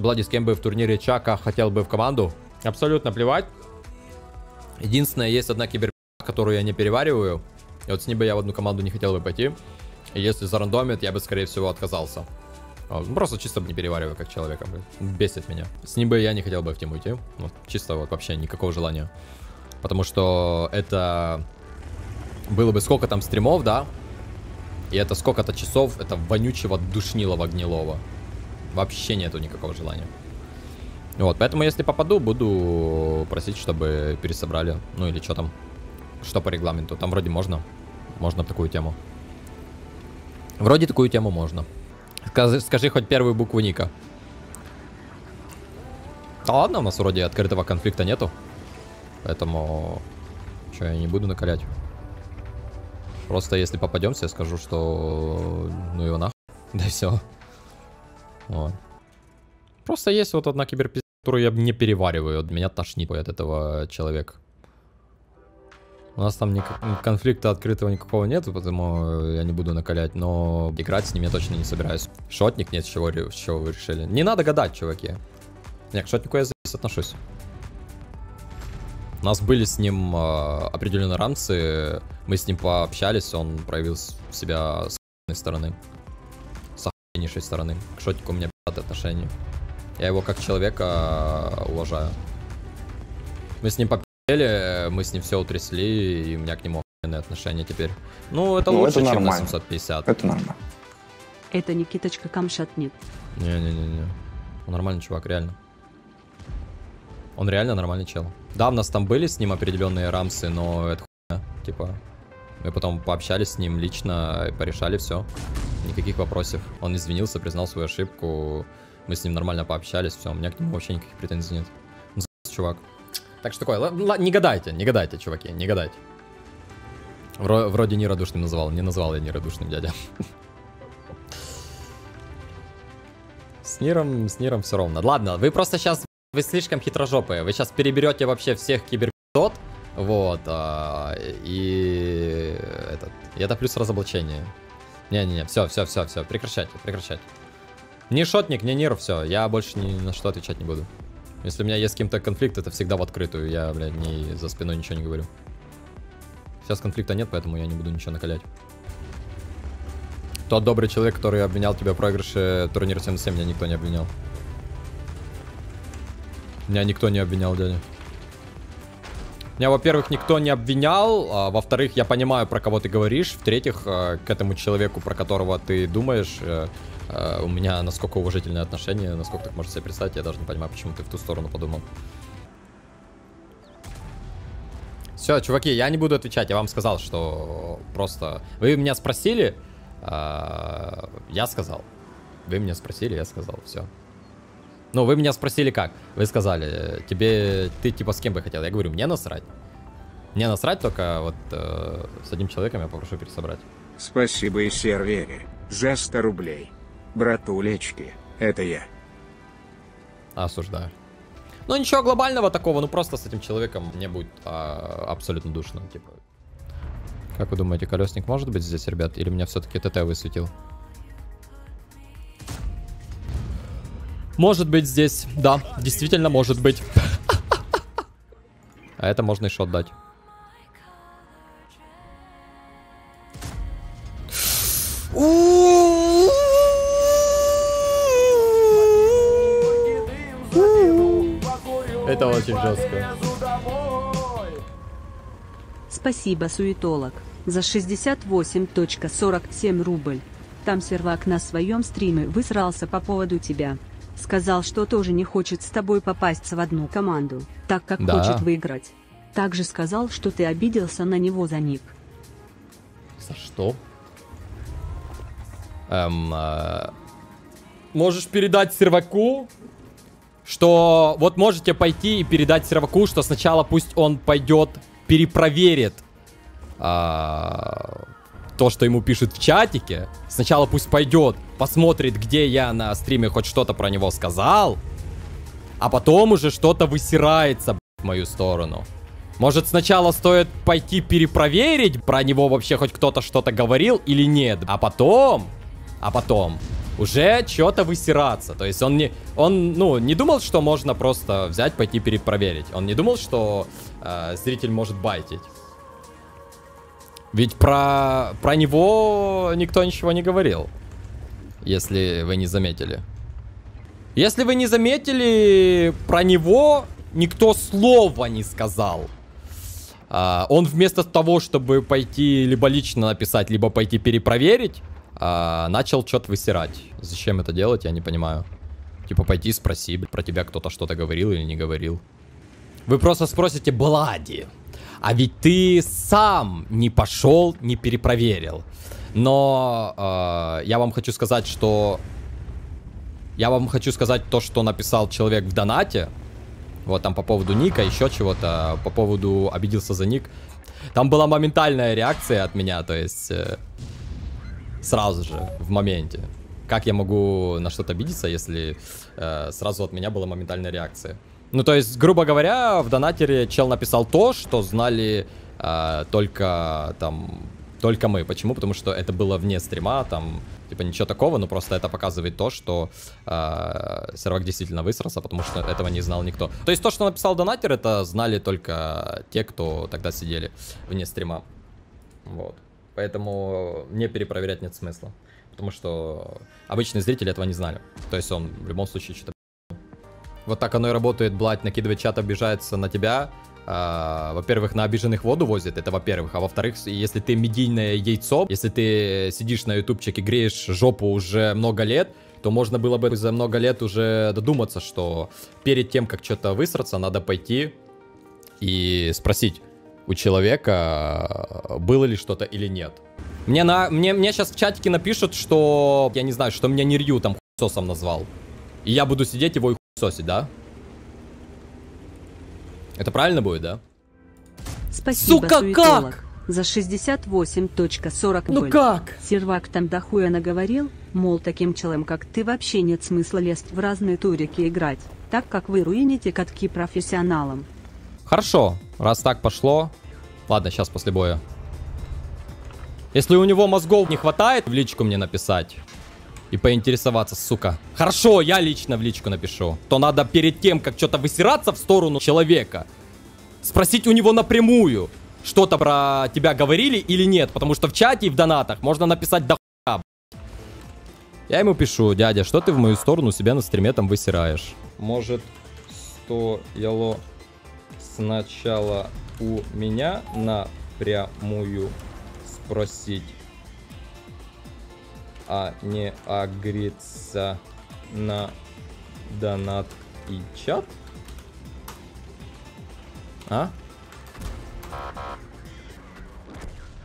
Блади, с кем бы в турнире Чака хотел бы в команду? Абсолютно плевать. Единственное, есть одна киберпанк, которую я не перевариваю. И вот с ней бы я в одну команду не хотел бы пойти. И если зарандомит, я бы, скорее всего, отказался. Просто чисто не перевариваю как человека. Бесит меня. С ним бы я не хотел бы в тему идти. Вот, чисто вот вообще никакого желания. Потому что это... Было бы сколько там стримов, да? И это сколько-то часов, это вонючего душнилого гнилого. Вообще нету никакого желания. Вот, поэтому если попаду, буду просить, чтобы пересобрали. Ну или что там, что по регламенту. Там вроде можно, такую тему. Вроде такую тему можно. Скажи хоть первую букву ника. Да ладно, у нас вроде открытого конфликта нету. Поэтому... Че, я не буду накалять. Просто если попадемся, я скажу, что... Ну его нахуй. Да все. Вот. Просто есть вот одна киберпизда, которую я не перевариваю. Меня тошнит от этого человека. У нас там конфликта открытого никакого нет, поэтому я не буду накалять. Но играть с ним я точно не собираюсь. Шотник нет, с чего вы решили? Не надо гадать, чуваки. Не, к шотнику я отношусь. У нас были с ним определенные рамцы. Мы с ним пообщались, он проявил себя с охуенной стороны. С охуеннейшей стороны. К шотнику у меня отношения. Я его как человека уважаю. Мы с ним попили, мы с ним все утрясли, и у меня к нему охуенные отношения теперь. Ну, это лучше, чем на 750. Это нормально. Это Никиточка камшатнет. Не-не-не-не. Он нормальный чувак, реально. Он реально нормальный чел. Да, у нас там были с ним определенные рамсы, но это хуйня. Типа, мы потом пообщались с ним лично, порешали все. Никаких вопросов. Он извинился, признал свою ошибку. Мы с ним нормально пообщались, все, у меня к нему вообще никаких претензий нет. Чувак. Так что такое, не гадайте, чуваки, не гадайте. Вроде нерадушным называл, не назвал я нерадушным, дядя. С Ниром все ровно. Ладно, вы просто сейчас, вы слишком хитрожопые, вы сейчас переберете вообще всех киберпидот, вот, и это плюс разоблачение. Не-не-не, все, прекращайте. Ни шотник, ни Нерю, все, я больше ни на что отвечать не буду. Если у меня есть с кем-то конфликт, это всегда в открытую, я, блядь, ни за спиной ничего не говорю. Сейчас конфликта нет, поэтому я не буду ничего накалять. Тот добрый человек, который обвинял тебя в проигрыше турнира 7-7, меня никто не обвинял. Меня никто не обвинял, дядя. Меня, во-первых, никто не обвинял, во-вторых, я понимаю, про кого ты говоришь, в-третьих, к этому человеку, про которого ты думаешь... У меня насколько уважительное отношение, насколько так можешь себе представить, я даже не понимаю, почему ты в ту сторону подумал. Все, чуваки, я не буду отвечать, я вам сказал, что просто... Вы меня спросили, я сказал. Вы меня спросили, я сказал, все. Ну, вы меня спросили как? Вы сказали, тебе, ты типа с кем бы хотел? Я говорю, мне насрать. Мне насрать, только вот с одним человеком я попрошу пересобрать. Спасибо и сервере за 100 рублей. Братулечки, это я. Осуждаю. Ну ничего глобального такого, ну просто с этим человеком мне будет абсолютно душно, типа. Как вы думаете, колесник может быть здесь, ребят? Или меня все-таки ТТ высветил? Может быть здесь, да, действительно может быть. А это можно и шот дать. Это очень жестко. Спасибо, суетолог, за 68.47 рубль. Там сервак на своем стриме высрался по поводу тебя. Сказал, что тоже не хочет с тобой попасться в одну команду, так как да, хочет выиграть. Также сказал, что ты обиделся на него за ник. За что? Можешь передать серваку? Что вот можете пойти и передать серваку, что сначала пусть он пойдет, перепроверит то, что ему пишут в чатике. Сначала пусть пойдет, посмотрит, где я на стриме хоть что-то про него сказал. А потом уже что-то высирается, в мою сторону. Может, сначала стоит пойти перепроверить, про него вообще хоть кто-то что-то говорил или нет. А потом... уже что-то высираться. То есть он, не думал, что можно просто взять, пойти перепроверить. Он не думал, что зритель может байтить. Ведь про него никто ничего не говорил. Если вы не заметили. Если вы не заметили, про него никто слова не сказал. Он вместо того, чтобы пойти либо лично написать, либо пойти перепроверить, начал что-то высирать. Зачем это делать, я не понимаю. Типа пойти спроси, про тебя кто-то что-то говорил или не говорил. Вы просто спросите: Блади, а ведь ты сам не пошел, не перепроверил. Но я вам хочу сказать, что... Я вам хочу сказать то, что написал человек в донате. Вот там по поводу ника, еще чего-то. По поводу обиделся за ник. Там была моментальная реакция от меня. То есть сразу же, в моменте. Как я могу на что-то обидеться, если сразу от меня была моментальная реакция? Ну то есть, грубо говоря, в донатере чел написал то, что знали только мы. Почему? Потому что это было вне стрима, там, типа, ничего такого, но просто это показывает то, что сервак действительно высрался, потому что этого не знал никто. То есть то, что написал донатер, это знали только те, кто тогда сидели вне стрима. Вот. Поэтому мне перепроверять нет смысла, потому что обычные зрители этого не знали. То есть он в любом случае что-то... Вот так оно и работает, Бладь, накидывает чат, обижается на тебя. Во-первых, на обиженных воду возят, это во-первых. А во-вторых, если ты медийное яйцо, если ты сидишь на ютубчике, греешь жопу уже много лет, то можно было бы за много лет уже додуматься, что перед тем, как что-то высраться, надо пойти и спросить у человека, было ли что-то или нет. Мне сейчас в чатике напишут, что, я не знаю, что меня Нерю там хуйсосом назвал. И я буду сидеть его и хуйсосить, да? Это правильно будет, да? Спасибо, сука, суетолог, как? За 68.40. Ну как? Сервак там дохуя наговорил, мол, таким челом, как ты, вообще нет смысла лезть в разные турики играть, так как вы руините катки профессионалам. Хорошо, раз так пошло. Ладно, сейчас после боя. Если у него мозгов не хватает, в личку мне написать и поинтересоваться, сука. Хорошо, я лично в личку напишу. То надо перед тем, как что-то высираться в сторону человека, спросить у него напрямую, что-то про тебя говорили или нет. Потому что в чате и в донатах можно написать до хуя. Я ему пишу: дядя, что ты в мою сторону себя на стриме там высираешь? Может, стояло сначала у меня напрямую спросить, а не агриться на донат и чат? А?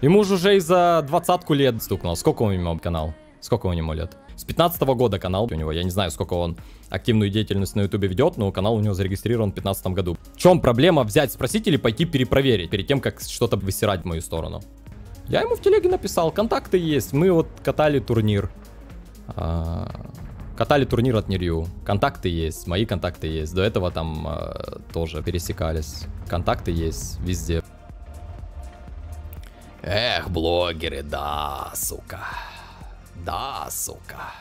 Ему же уже и за 20-ку лет стукнул. Сколько у него канал? Сколько у него лет? С 15-го года канал у него. Я не знаю, сколько он активную деятельность на ютубе ведет, но канал у него зарегистрирован в 2015 году. В чем проблема взять, спросить или пойти перепроверить, перед тем, как что-то высирать в мою сторону? Я ему в телеге написал, контакты есть. Мы вот катали турнир. Катали турнир от Нерю. Контакты есть, мои контакты есть. До этого там тоже пересекались. Контакты есть везде. Эх, блогеры, да, сука. Да, сука.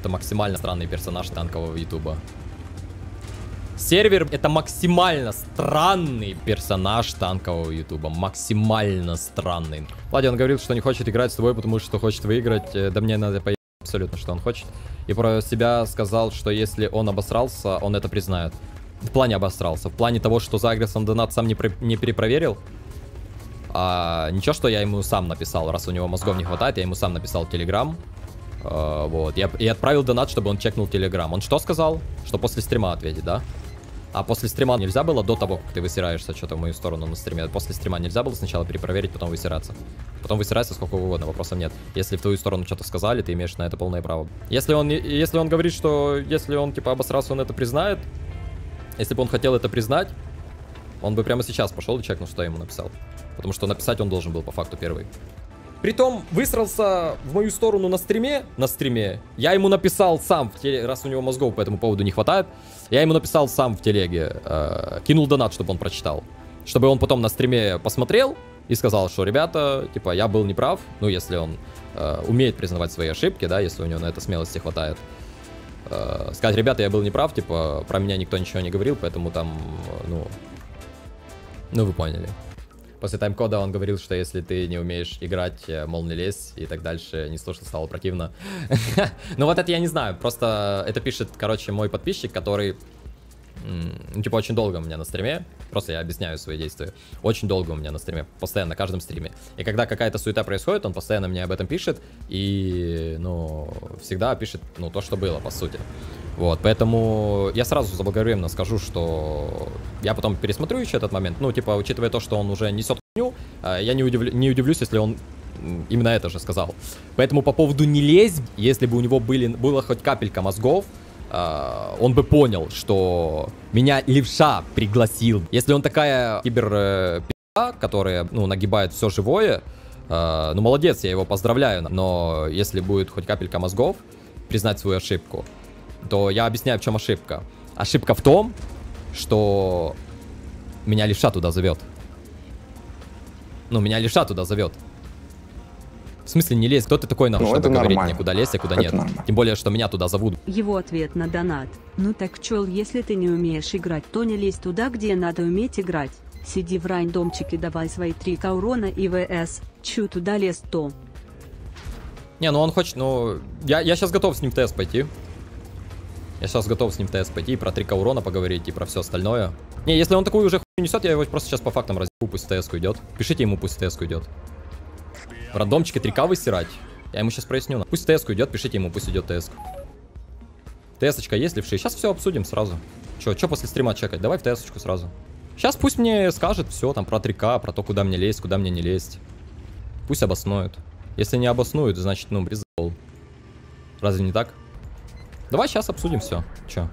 Это максимально странный персонаж танкового ютуба. Сервер — это максимально странный персонаж танкового ютуба. Максимально странный. Блади, он говорил, что не хочет играть с тобой, потому что хочет выиграть. Да мне надо поехать абсолютно, что он хочет. И про себя сказал, что если он обосрался, он это признает. В плане обосрался. В плане того, что за агрессом донат сам не перепроверил. Ничего, что я ему сам написал. Раз у него мозгов не хватает, я ему сам написал в телеграм. Вот. И отправил донат, чтобы он чекнул телеграм. Он что сказал? Что после стрима ответит, да? А после стрима нельзя было до того, как ты высираешься что-то в мою сторону на стриме. После стрима нельзя было сначала перепроверить, потом высираться. Потом высираться сколько угодно, вопросов нет. Если в твою сторону что-то сказали, ты имеешь на это полное право. Если он говорит, что если он типа обосрался, он это признает. Если бы он хотел это признать, он бы прямо сейчас пошел и чекнул, что я ему написал. Потому что написать он должен был по факту первый. Притом высрался в мою сторону на стриме. Я ему написал сам, раз у него мозгов по этому поводу не хватает. Я ему написал сам в телеге. Кинул донат, чтобы он прочитал. Чтобы он потом на стриме посмотрел и сказал, что, ребята, типа, я был неправ. Ну, если он умеет признавать свои ошибки, да, если у него на это смелости хватает. Сказать, ребята, я был неправ, типа, про меня никто ничего не говорил, поэтому там, ну вы поняли. После тайм-кода он говорил, что если ты не умеешь играть, мол, не лезь, и так дальше, не слушал, стало противно. Ну вот это я не знаю, просто это пишет, короче, мой подписчик, который, типа, очень долго у меня на стриме, просто я объясняю свои действия, очень долго у меня на стриме, постоянно, на каждом стриме. И когда какая-то суета происходит, он постоянно мне об этом пишет, и, всегда пишет, то, что было, по сути. Вот, поэтому я сразу заблаговременно скажу, что я потом пересмотрю еще этот момент, типа, учитывая то, что он уже несет хуйню, я не удивлюсь, если он именно это же сказал. Поэтому по поводу «не лезь», если бы у него было хоть капелька мозгов, он бы понял, что меня левша пригласил. Если он такая киберпи***а, которая, нагибает все живое, молодец, я его поздравляю. Но если будет хоть капелька мозгов признать свою ошибку, то я объясняю, в чем ошибка. Ошибка в том, что меня левша туда зовет. Меня левша туда зовет. В смысле, не лезь, кто ты такой, чтобы говорить мне, куда лезть, а куда нет. Тем более, что меня туда зовут. Его ответ на донат. Так, чел, если ты не умеешь играть, то не лезь туда, где надо уметь играть. Сиди в рандомчике, давай свои 3К урона и ВС. Чу туда лез, то. Не, он хочет, я сейчас готов с ним в ТС пойти. Я сейчас готов с ним в ТС пойти, про 3К урона поговорить и про все остальное. Не, если он такую уже хуйню несет, я его просто сейчас по фактам разъебу, пусть в ТС уйдет. Пишите ему, пусть в ТС уйдет. В рандомчике 3К высирать? Я ему сейчас проясню. Пусть ТС-ку идет, пишите ему, пусть идет ТС-ку. ТС-очка есть, левши? Сейчас все обсудим сразу. Че после стрима чекать? Давай в ТС-очку сразу. Сейчас пусть мне скажет все там про 3К, про то, куда мне лезть, куда мне не лезть. Пусть обоснуют. Если не обоснуют, значит, бризол. Разве не так? Давай сейчас обсудим все. Че?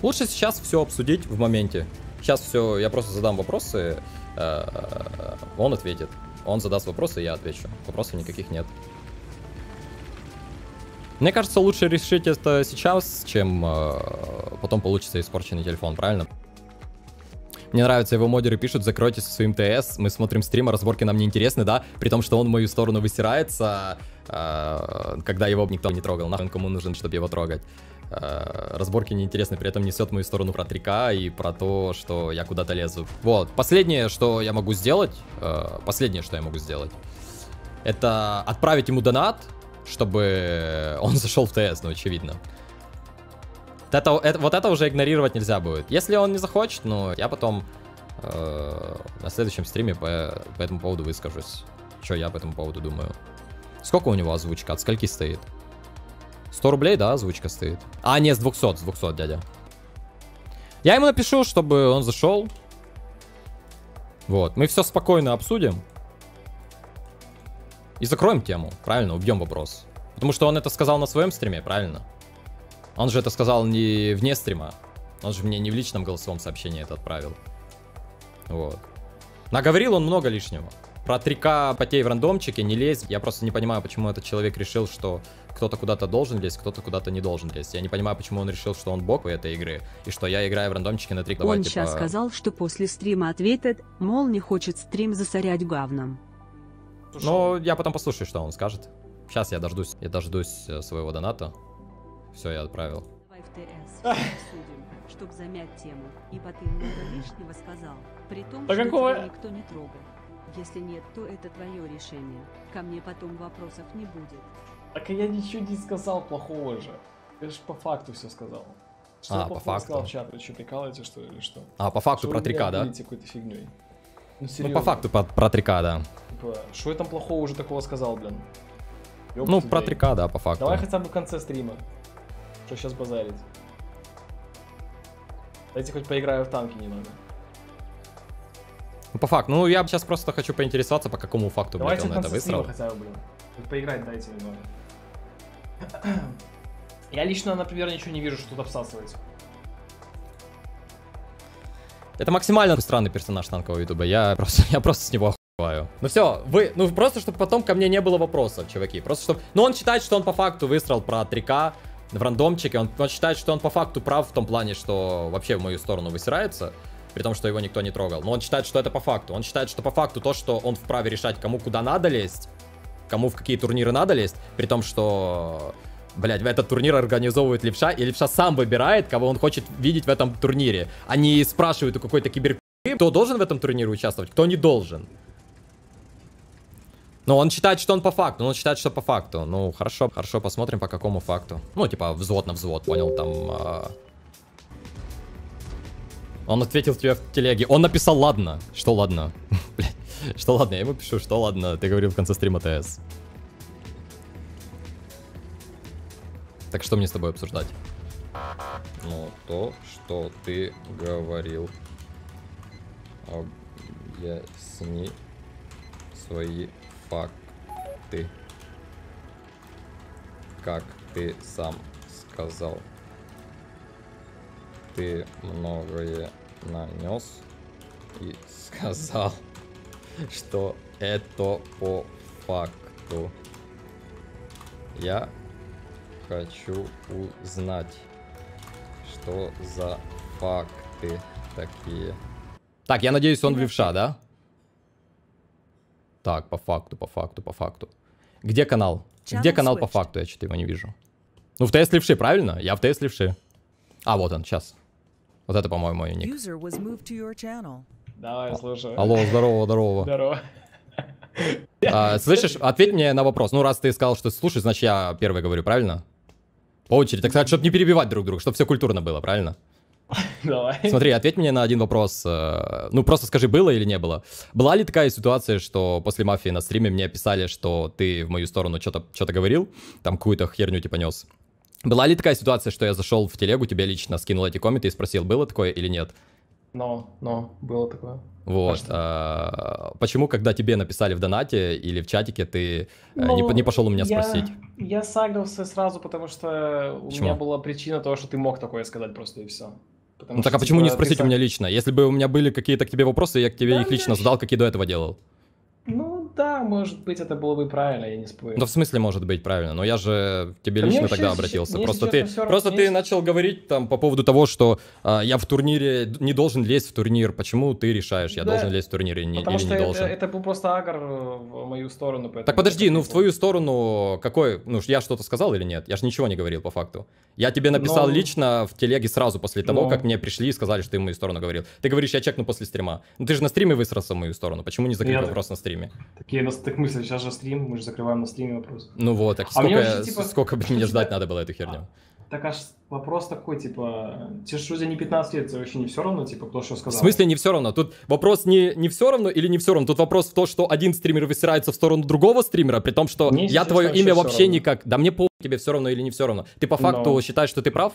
Лучше сейчас все обсудить в моменте. Сейчас все, я просто задам вопросы, он ответит. Он задаст вопросы, я отвечу. Вопросов никаких нет. Мне кажется, лучше решить это сейчас, чем потом получится испорченный телефон, правильно? Мне нравится, его модеры пишут: закройте со своим ТС, мы смотрим стрим, а разборки нам не интересны, да? При том, что он в мою сторону высирается, когда его никто не трогал. Нахрен кому нужен, чтобы его трогать? Разборки неинтересны, при этом несет в мою сторону про 3К и про то, что я куда-то лезу. Вот, последнее, что я могу сделать, это отправить ему донат, чтобы он зашел в ТС, очевидно. Вот это уже игнорировать нельзя будет. Если он не захочет, я потом на следующем стриме по этому поводу выскажусь. Что я по этому поводу думаю. Сколько у него озвучка? От скольки стоит? 100 рублей, да, озвучка стоит? А, нет, с 200, дядя. Я ему напишу, чтобы он зашел. Вот, мы все спокойно обсудим. И закроем тему, правильно, убьем вопрос. Потому что он это сказал на своем стриме, правильно? Он же это сказал не вне стрима. Он же мне не в личном голосовом сообщении это отправил. Вот. Наговорил он много лишнего. Про 3К потей в рандомчике, не лезь. Я просто не понимаю, почему этот человек решил, что кто-то куда-то должен лезть, кто-то куда-то не должен лезть. Я не понимаю, почему он решил, что он бог в этой игры, и что я играю в рандомчике на 3К. Он сейчас сказал, что после стрима ответит, мол, не хочет стрим засорять говном. Ну, я потом послушаю, что он скажет. Сейчас я дождусь. Я дождусь своего доната. Все, я отправил. Давай в ТС. Обсудим, чтобы замять тему, ибо ты много лишнего сказал. При том, что тебя никто не трогает. Если нет, то это твое решение. Ко мне потом вопросов не будет. Так я ничего не сказал плохого же. Я же по факту все сказал. Что по факту? Сказал в чат, вы что, прикалываете, что ли, или что? По факту про 3К, да? Какой-то фигней. Ну, по факту про 3К, да. Что я там плохого уже такого сказал, блин? Ёпта, про 3К, да, по факту. Давай хотя бы в конце стрима. Что сейчас базарить? Дайте хоть поиграю в танки немного. По факту, я сейчас просто хочу поинтересоваться, по какому факту, блядь, он это выстрел. Хотя бы, блин. Поиграть дайте немного. Я лично, например, ничего не вижу, что тут обсасывать. Это максимально странный персонаж танкового ютуба, я просто с него охуеваю. Ну все, просто чтобы потом ко мне не было вопросов, чуваки. Просто чтобы... он считает, что он по факту выстрел про 3К в рандомчике, он считает, что он по факту прав в том плане, что вообще в мою сторону высирается. При том, что его никто не трогал. Но он считает, что это по факту. Он считает, что по факту то, что он вправе решать, кому куда надо лезть, кому в какие турниры надо лезть, при том, что... Блять, этот турнир организовывает Левша, и Левша сам выбирает, кого он хочет видеть в этом турнире. Они спрашивают у какой-то киберки, кто должен в этом турнире участвовать, кто не должен. Но он считает, что он по факту, Ну, хорошо, посмотрим, по какому факту. Ну, типа, взвод на взвод, понял, там... Он ответил тебе в телеге. Он написал «ладно». Что «ладно»? Блять, что «ладно»? Я ему пишу, что «ладно», ты говорил в конце стрима ТС. Так что мне с тобой обсуждать? Ну, то, что ты говорил. Объясни свои факты. Как ты сам сказал, ты многое нанес и сказал, что это по факту. Я хочу узнать, что за факты такие. Так, я надеюсь, он в Левша, да? Так, по факту, Где канал? Где канал по факту? Я что-то его не вижу. Ну, в ТС Левши, правильно? Я в ТС Левши. А, вот он, сейчас. Вот это, по-моему, мой ник. Давай, слушаю. Алло, здорово. Здорово. Слышишь, ответь мне на вопрос. Ну, раз ты сказал, что слушай, значит, я первый говорю, правильно? По очереди, так сказать, чтобы не перебивать друг друга, чтобы все культурно было, правильно? Давай. Смотри, ответь мне на один вопрос. Ну, просто скажи, было или не было. Была ли такая ситуация, что после мафии на стриме мне писали, что ты в мою сторону что-то говорил, там какую-то херню типа нес? Была ли такая ситуация, что я зашел в телегу, тебе лично скинул эти комменты и спросил, было такое или нет? Но, было такое. Вот. Почему, когда тебе написали в донате или в чатике, ты не пошел у меня спросить? Я сагрился сразу, потому что у меня была причина того, что ты мог такое сказать просто и все. Ну так а почему не спросить у меня лично? Если бы у меня были какие-то к тебе вопросы, я к тебе их лично задал, как я до этого делал. Ну да, может быть, это было бы правильно, я не спорю. Да в смысле может быть правильно, но я же к тебе лично тогда обратился. Просто ты начал говорить там по поводу того, что я в турнире не должен лезть в турнир. Почему ты решаешь, я должен лезть в турнир или не должен? Это был просто агр в мою сторону. Так подожди, ну в твою сторону какой? Ну я что-то сказал или нет? Я же ничего не говорил по факту. Я тебе написал лично в телеге сразу после того, как мне пришли и сказали, что ты в мою сторону говорил. Ты говоришь, я чекну после стрима. Ну ты же на стриме высрался в мою сторону. Почему не закрыл вопрос на стриме? Так мысли, сейчас же стрим, мы же закрываем на стриме вопрос. Ну вот, так сколько бы мне ждать надо было эту херню? Так аж вопрос такой, типа, тебе что, не 15 лет, тебе вообще не все равно, типа, кто что сказал? В смысле не все равно? Тут вопрос не все равно или не все равно, тут вопрос в том, что один стример высирается в сторону другого стримера, при том, что я твое имя вообще никак... Да мне похуй, тебе все равно или не все равно. Ты по факту считаешь, что ты прав?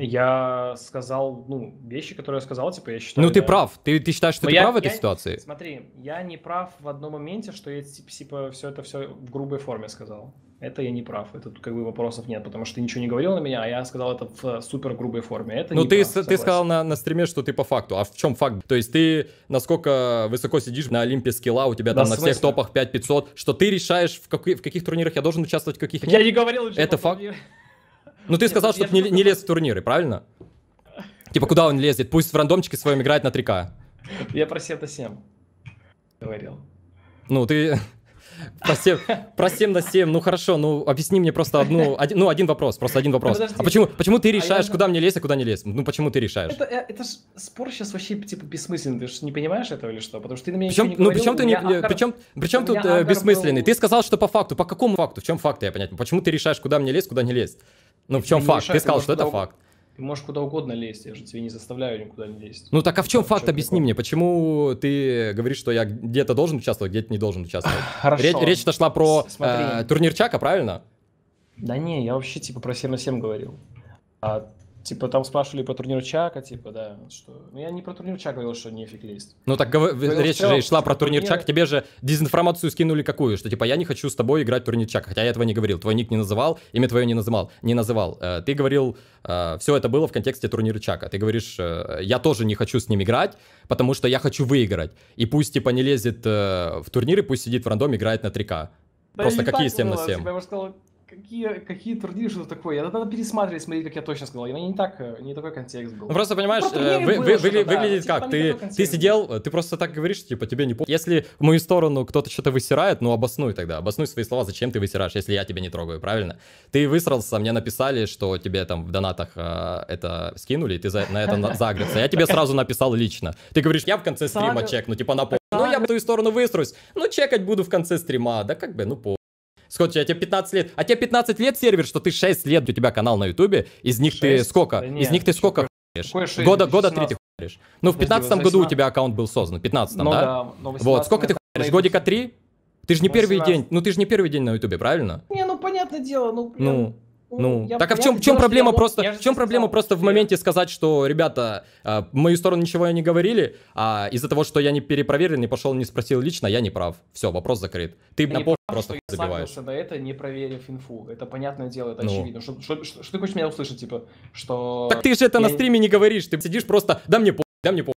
Я сказал, ну, вещи, которые я сказал, типа, я считаю... Ну, ты прав. Ты считаешь, что ты прав в этой ситуации? Смотри, я не прав в одном моменте, что я, типа, все в грубой форме сказал. Это я не прав. Это тут, как бы, вопросов нет, потому что ты ничего не говорил на меня, а я сказал это в супер грубой форме. Это не прав, согласен. Ты сказал на стриме, что ты по факту. А в чем факт? То есть ты насколько высоко сидишь на Олимпе скилла, у тебя там на всех топах 5500, что ты решаешь, в каких турнирах я должен участвовать, в каких... Я не говорил, что... Это факт? Ну ты сказал, что не лез в турниры, правильно? Типа куда он лезет? Пусть в рандомчике своем играет на 3К. Я про Сета-7 говорил. Ну ты... Про 7 на 7, ну хорошо, ну объясни мне просто один вопрос, А почему ты решаешь, куда мне лезть, а куда не лезть? Ну почему ты решаешь? Это же спор сейчас вообще типа бессмысленный, ты же не понимаешь этого или что? Потому что ты на меня ничего не говорил. Причем тут бессмысленный? Ты сказал, что по факту, по какому факту? В чем факт, я понять? Почему ты решаешь, куда мне лезть, куда не лезть? Ну в чем факт? Ты сказал, что это факт. Ты можешь куда угодно лезть, я же тебя не заставляю никуда не лезть. Ну так а в чем факт? Объясни мне, почему ты говоришь, что я где-то должен участвовать, где-то не должен участвовать? Хорошо. Речь-то шла про турнир Чака, правильно? Да не, я вообще типа про 7 на 7 говорил. Типа там спрашивали про турнир Чака, типа да, что... Ну я не про турнир Чака говорил, что нефиг лезть. Ну так речь же шла про турнир Чака, тебе же дезинформацию скинули какую, что типа я не хочу с тобой играть в турнир Чака, хотя я этого не говорил, твой ник не называл, имя твое не называл. Ты говорил, все это было в контексте турнира Чака, ты говоришь, я тоже не хочу с ним играть, потому что я хочу выиграть, и пусть типа не лезет в турниры, пусть сидит в рандоме, играет на 3К. Просто какие 7 на 7? Какие турниры, что-то такое. Я надо пересматривать, смотреть, как я точно сказал. Я не такой контекст был. Ну просто понимаешь, просто выглядит да, как? Типа ты сидел, ты просто так говоришь, типа тебе не помню. Если в мою сторону кто-то что-то высирает, ну обоснуй тогда. Обоснуй свои слова, зачем ты высираешь, если я тебя не трогаю, правильно? Ты высрался, мне написали, что тебе там в донатах это скинули, и ты на это загрелся. Я тебе сразу написал лично. Ты говоришь, я в конце стрима чекну, типа на пол. Ну я в твою сторону выструсь, ну чекать буду в конце стрима, да как бы, ну по. Сколько тебе 15 лет? А тебе 15 лет сервер, что ты 6 лет, у тебя канал на ютубе. Из них 6? Ты сколько? Да нет, из них ты сколько хуешь? Года 3 ты хуешь. Ну в 15 году у тебя аккаунт был создан. В 15-м, да? Да, но 18, вот, сколько ты хуешь? Годика 3? Ты же не 18. Первый день, ну ты же не первый день на ютубе, правильно? Не, ну понятное дело, ну... Ну. Ну, так а в чем проблема просто? В чем проблема просто в моменте сказать, что ребята, в мою сторону ничего не говорили, а из-за того, что я не перепроверил, не пошел, не спросил лично, я не прав. Все, вопрос закрыт. Ты на пол просто забиваешь. Я это не проверив инфу. Это понятное дело, это очевидно. Что ты хочешь меня услышать, типа, что? Так ты же это на стриме не говоришь, ты сидишь просто, да мне пол,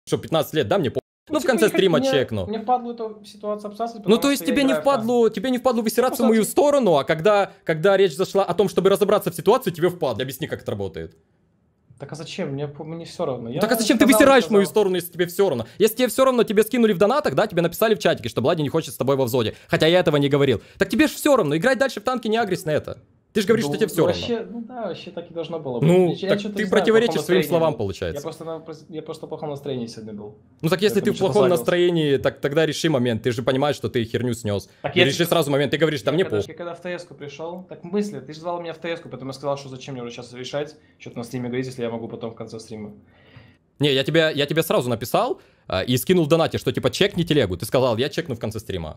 что 15 лет, да мне пол. Ну, в конце стрима чекну. Мне впадло эту ситуацию обсасывать. Ну, то есть тебе не впадло высираться в мою сторону, а когда речь зашла о том, чтобы разобраться в ситуации, тебе впадло. Объясни, как это работает. Так а зачем? Мне все равно. Так а зачем ты высираешь в мою сторону, если тебе все равно? Если тебе все равно, тебе скинули в донатах, да, тебе написали в чатике, что Блади не хочет с тобой во взводе. Хотя я этого не говорил. Так тебе же все равно. Играть дальше в танки, не агрись на это. Ты же говоришь, что тебе все равно. Ну да, вообще так и должно было быть. Ну, ты противоречишь своим словам, получается. Я просто в плохом настроении сегодня был. Ну так если ты в плохом настроении, так тогда реши момент. Ты же понимаешь, что ты херню снес. Реши сразу момент, ты говоришь, да мне похуй. Я когда в ТС-ку пришел, так мысли, ты же звал меня в ТС-ку, поэтому я сказал, что зачем мне уже сейчас решать, что-то на стриме говорить, если я могу потом в конце стрима. Не, я тебе сразу написал и скинул в донате, что типа чекни телегу. Ты сказал, я чекну в конце стрима.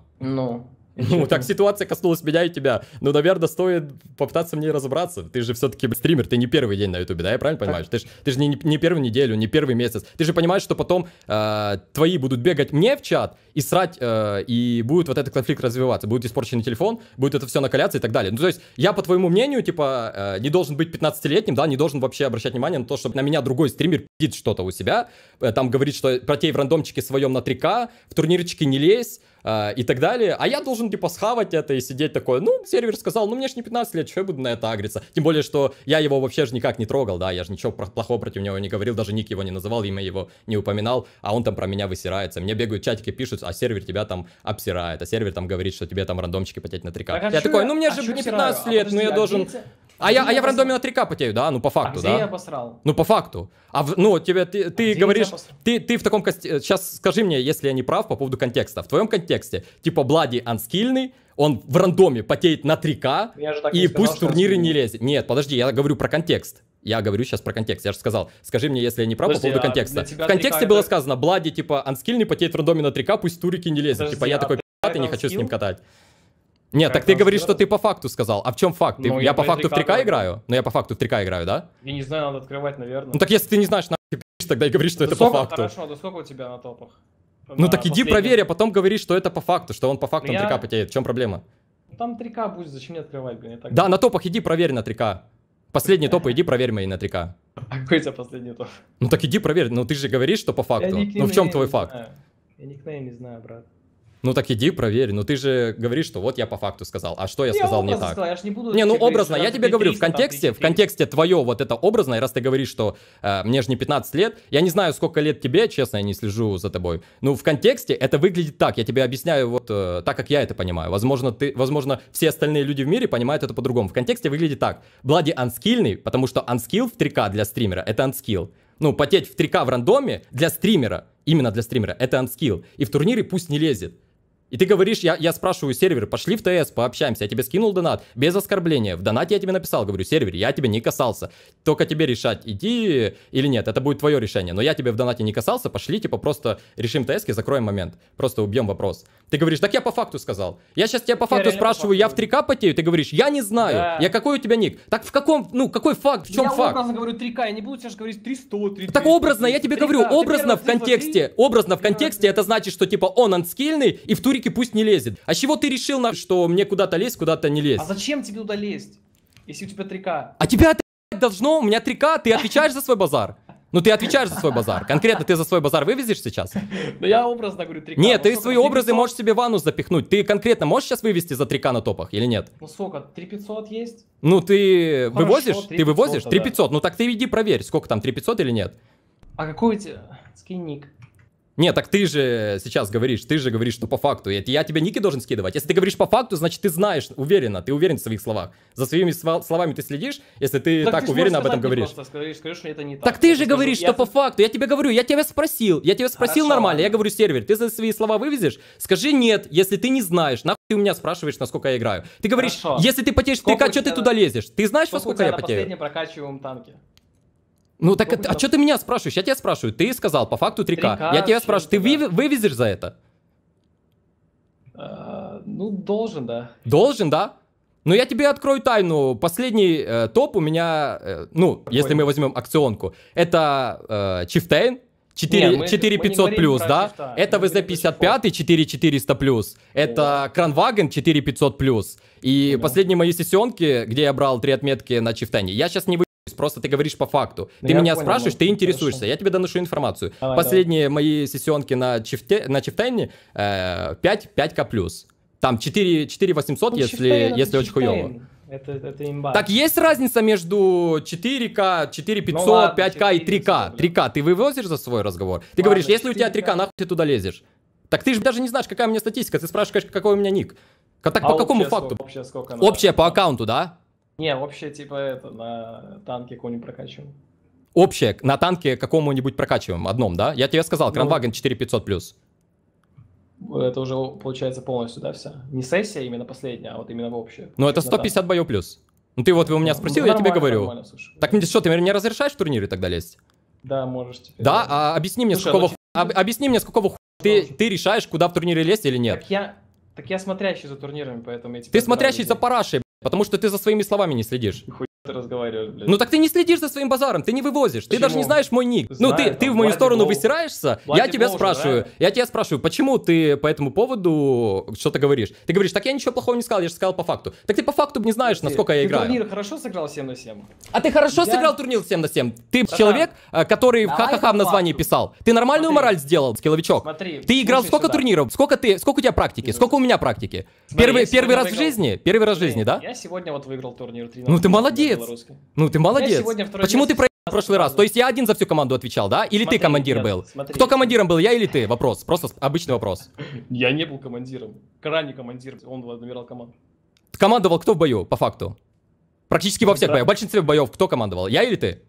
Ну, так ситуация коснулась меня и тебя. Ну, наверное, стоит попытаться в ней разобраться. Ты же все-таки стример, ты не первый день на ютубе, да? Я правильно понимаю? Ты же не первую неделю, не первый месяц. Ты же понимаешь, что потом твои будут бегать мне в чат и срать, и будет вот этот конфликт развиваться. Будет испорченный телефон, будет это все накаляться и так далее. Ну, то есть я, по твоему мнению, типа, не должен быть 15-летним, да? Не должен вообще обращать внимание на то, чтобы на меня другой стример пиздит что-то у себя. Там говорит, что протей в рандомчике своем на 3К, в турнирчике не лезь. И так далее, а я должен типа схавать это и сидеть такой, ну сервер сказал, ну мне ж не 15 лет, что я буду на это агриться, тем более, что я его вообще же никак не трогал, да, я же ничего плохого против него не говорил, даже ник его не называл, имя его не упоминал, а он там про меня высирается, мне бегают чатики, пишут, а сервер тебя там обсирает, а сервер там говорит, что тебе там рандомчики потеть на 3К, а я такой, ну мне же не 15 лет, подожди, ну я должен... А я в рандоме на 3К потею, да? Ну по факту, а где да? Я обосрал? Ну по факту. Ну тебе ты говоришь, ты в таком сейчас скажи мне, если я не прав по поводу контекста. В твоем контексте типа Блади анскильный, он в рандоме потеет на 3К и пусть в турниры не лезет. Нет, подожди, я говорю про контекст. Я говорю сейчас про контекст. Я же сказал, скажи мне, если я не прав по поводу контекста. В контексте было сказано, Блади типа анскильный потеет в рандоме на 3К, пусть в турики не лезет. Подожди, типа я такой пи***т и не хочу с ним катать. Нет, так ты говоришь, что ты по факту сказал. А в чем факт? Я по факту в 3К играю? Но я по факту в 3К играю, да? Я не знаю, надо открывать, наверное. Ну так если ты не знаешь, нахуй ты пишешь, тогда и говоришь, что это по факту. Хорошо, да сколько у тебя на топах? Ну так иди проверь, а потом говори, что это по факту, что он по факту 3К потеет. В чем проблема? Там 3К будет, зачем мне открывать, блин? Да, на топах иди проверь на 3К. Последний топ, иди проверь мои на 3К. А какой у тебя последний топ? Ну так иди проверь, ну ты же говоришь, что по факту. Ну в чем твой факт? Я никнейм не знаю, брат. Ну так иди проверь, ну ты же говоришь, что вот я по факту сказал, а что я сказал не так? Я не, буду не, ну образно, я тебе говорю, в контексте твое вот это образное, раз ты говоришь, что мне же не 15 лет, я не знаю, сколько лет тебе, честно, я не слежу за тобой, ну в контексте это выглядит так, я тебе объясняю вот так, как я это понимаю, возможно, все остальные люди в мире понимают это по-другому, в контексте выглядит так, Блади анскильный, потому что анскил в 3К для стримера, это анскил. Ну, потеть в 3К в рандоме для стримера, именно для стримера, это анскил, и в турнире пусть не лезет. И ты говоришь, я спрашиваю сервер, пошли в ТС, пообщаемся, я тебе скинул донат, без оскорбления, в донате я тебе написал, говорю, сервер, я тебе не касался, только тебе решать, иди или нет, это будет твое решение, но я тебе в донате не касался, пошли, типа, просто решим ТС-ки, закроем момент, просто убьем вопрос. Ты говоришь, так я по факту сказал, я сейчас тебя по факту спрашиваю, я в 3К потею, ты говоришь, я не знаю, я какой у тебя ник, так в каком, ну, какой факт, в чем факт? Я образно говорю 3К, я не буду сейчас говорить 300, 300. Так образно, я тебе говорю, образно в контексте, это значит, что, типа, он анскильный, и в туре пусть не лезет. А чего ты решил, что мне куда-то лезть, куда-то не лезть? А зачем тебе туда лезть, если у тебя 3К? А тебя должно, у меня 3К, ты отвечаешь за свой базар. Ну, ты отвечаешь за свой базар. Конкретно ты за свой базар вывезешь сейчас? Ну, я образно говорю 3К. Нет, ты свои образы можешь себе в анус запихнуть. Ты конкретно можешь сейчас вывести за 3К на топах или нет? Ну, сколько? 3500 есть? Ну, ты вывозишь? Ты вывозишь? 3500. Ну, так ты иди проверь, сколько там, 3500 или нет. А какой у тебя скинник? Нет, так ты же сейчас говоришь, что по факту. Я тебе ники должен скидывать. Если ты говоришь по факту, значит ты знаешь, уверенно, ты уверен в своих словах. За своими словами ты следишь, если ты так уверенно об этом говоришь. Так ты же говоришь, что по факту. Я тебе говорю, я тебя спросил нормально. Я говорю, сервер, ты за свои слова вывезешь? Скажи нет, если ты не знаешь. Нахуй ты у меня спрашиваешь, насколько я играю. Ты говоришь, если ты потеешь 3К, что ты туда лезешь? Ты знаешь, во сколько я потею? Последний прокачиваем танки. Ну так, а что ты меня спрашиваешь? Я тебя спрашиваю. Ты сказал по факту 3К. Я тебя спрашиваю, ты вывезешь за это? Ну, должен, да. Должен, да? Ну, я тебе открою тайну. Последний топ у меня, ну, если мы возьмем акционку, это Чифтейн. 4500 плюс, да? Это ВЗ-55, 4400 плюс. Это Кранваген, 4500 плюс. И последние мои сессионки, где я брал 3 отметки на Чифтейне, я сейчас не вывезу. Просто ты говоришь по факту. Но ты меня спрашиваешь, ты интересуешься. Хорошо. Я тебе доношу информацию. Давай, Последние мои сессионки на Чифтейне 5К+. Там 4800, ну, если очень хуёво. Это имба. Так есть разница между 4К, 4500, ну, ладно, 5К и 3К? 3К ты вывозишь за свой разговор? Ты говоришь, если у тебя 3К, нахуй ты туда лезешь? Так ты же даже не знаешь, какая у меня статистика. Ты спрашиваешь, какой у меня ник. Так по какому факту? Общая по аккаунту, да? Не, вообще, типа, это, на танке какого-нибудь прокачиваем. Общее, на танке какому-нибудь прокачиваем, одном, да? Я тебе сказал, Кранваген 4500+. Это уже, получается, полностью, да, вся? Не сессия именно последняя, а вот именно общая. Ну, это 150 боев плюс. Ну, ты вот у меня спросил, я тебе говорю. Так, что, ты мне разрешаешь в турнире тогда лезть? Да, можешь теперь. Да? А объясни мне, с какого хуя ты решаешь, куда в турнире лезть или нет? Так я смотрящий за турнирами, поэтому я тебе... Ты смотрящий за парашей, потому что ты за своими словами не следишь. Хуй ты разговариваешь, блядь. Ну так ты не следишь за своим базаром, ты не вывозишь. Почему? Ты даже не знаешь мой ник. Знаю, ну ты в мою сторону высираешься, я тебя спрашиваю, почему ты по этому поводу что-то говоришь? Ты говоришь, так я ничего плохого не сказал, я же сказал по факту. Так ты по факту не знаешь, насколько я играю. Ты турнир хорошо сыграл 7 на 7? А ты хорошо сыграл турнир 7 на 7? Ты человек, который ха-ха-ха в названии писал. Ты нормальную мораль сделал, скилловичок? Ты играл сколько турниров? Сколько у тебя практики? Сколько у меня практики? Первый раз в жизни? Первый раз в жизни, да? Я сегодня вот выиграл турнир 3 на 3. Ну ты молодец. Ну ты молодец. Почему ты проиграл в прошлый раз? То есть я один за всю команду отвечал, да? Или ты командир был? Кто командиром был, я или ты? Вопрос. Просто обычный вопрос. Я не был командиром. Крайний командир. Он набирал команду. Командовал кто в бою, по факту? Практически во всех боях. В большинстве боев кто командовал? Я или ты?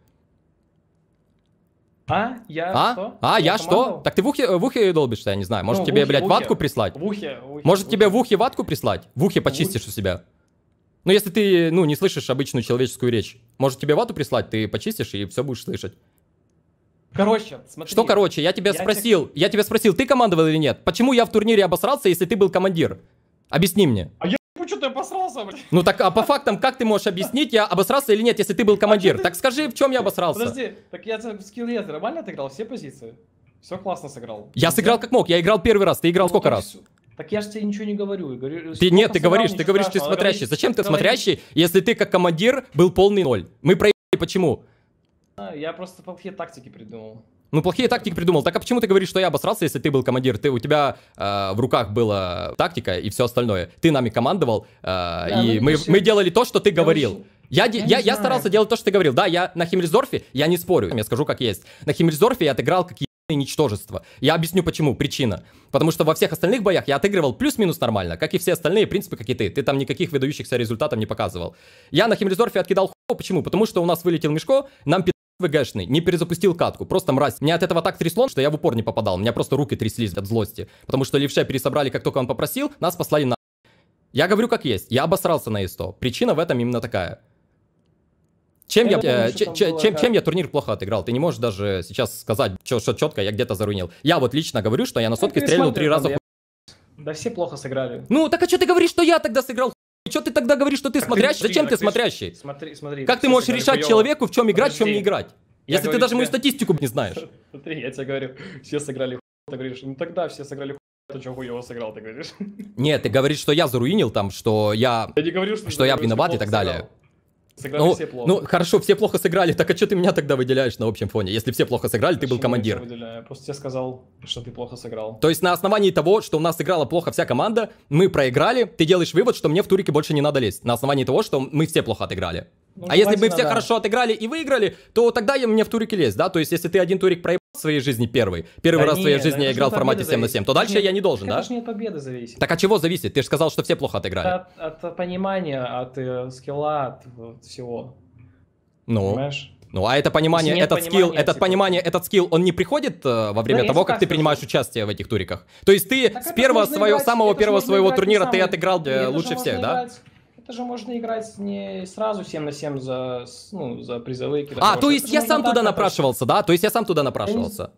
Я что? Так ты в ухе долбишься, я не знаю. Может тебе, блядь, ватку прислать? Может тебе в ухе ватку прислать? В ухе почистишь у себя. Ну, если ты, ну, не слышишь обычную человеческую речь, может тебе вату прислать, ты почистишь и все будешь слышать. Короче, смотри. Что короче? Я тебя спросил, ты командовал или нет? Почему я в турнире обосрался, если ты был командир? Объясни мне. А я почему-то обосрался, блядь. Ну так, а по фактам, как ты можешь объяснить, я обосрался или нет, если ты был командир? Так скажи, в чем я обосрался? Подожди, так я в скилле нормально отыграл все позиции? Все классно сыграл. Я сыграл как мог, я играл первый раз, ты играл сколько раз? Так я же тебе ничего не говорю. Нет, ты говоришь, ты смотрящий. Зачем ты смотрящий, если ты как командир был полный ноль? Мы проебали, почему? Я просто плохие тактики придумал. Ну, плохие тактики придумал. Так а почему ты говоришь, что я обосрался, если ты был командир? У тебя в руках была тактика и все остальное. Ты нами командовал, и мы делали то, что ты говорил. Я старался делать то, что ты говорил. Да, я на Химмельсдорфе, я не спорю, я скажу как есть. На Химмельсдорфе я отыграл как ничтожество. Я объясню почему, причина. Потому что во всех остальных боях я отыгрывал плюс-минус нормально, как и все остальные, в принципе, как и ты. Ты там никаких выдающихся результатов не показывал. Я на Химмельсдорфе откидал хуй, почему? Потому что у нас вылетел Мешко, нам пи***ц ВГшный, не перезапустил катку, просто мразь. Меня от этого так трясло, что я в упор не попадал, у меня просто руки тряслись от злости. Потому что Левша пересобрали, как только он попросил, нас послали на... Я говорю как есть, я обосрался на ИС-7. Причина в этом именно такая. Чем я турнир плохо отыграл? Ты не можешь даже сейчас сказать, что четко я где-то заруинил. Я вот лично говорю, что я на сотке стрельнул 3 раза. Да все плохо сыграли. Ну так а что ты говоришь, что я тогда сыграл? Что ты тогда говоришь, что ты смотрящий? Зачем ты смотрящий? Смотри, как ты можешь решать человеку, в чем играть, в чем не играть? Если ты даже мою статистику не знаешь. Смотри, я тебе говорю, все сыграли хуй, ты говоришь, ну тогда все сыграли хуй. Ты что, хуёво сыграл, ты говоришь? Нет, ты говоришь, что я заруинил там, что я виноват и так далее. Ну, все плохо. Ну, хорошо, все плохо сыграли, так а что ты меня тогда выделяешь на общем фоне? Если все плохо сыграли, ты был командир. Я просто тебе сказал, что ты плохо сыграл. То есть на основании того, что у нас сыграла плохо вся команда, мы проиграли, ты делаешь вывод, что мне в турике больше не надо лезть. На основании того, что мы все плохо отыграли. Ну, а если бы мы все хорошо отыграли и выиграли, то тогда мне в турике лезть, да? То есть если ты один турик проебал в своей жизни первый раз в своей жизни я играл в формате 7 на 7, то дальше я не должен, да? Конечно, от победы зависит. Так от чего зависит? Ты же сказал, что все плохо отыграли. От понимания, от скилла, от всего. Ну, понимаешь? Ну, а это понимание, этот скилл, он не приходит во время того, как ты принимаешь участие в этих туриках? То есть ты с самого первого своего турнира ты отыграл лучше всех, да? Это же можно играть не сразу 7 на 7 за, ну, за призовые. А, то есть я сам туда напрашивался, да? То есть я сам туда напрашивался.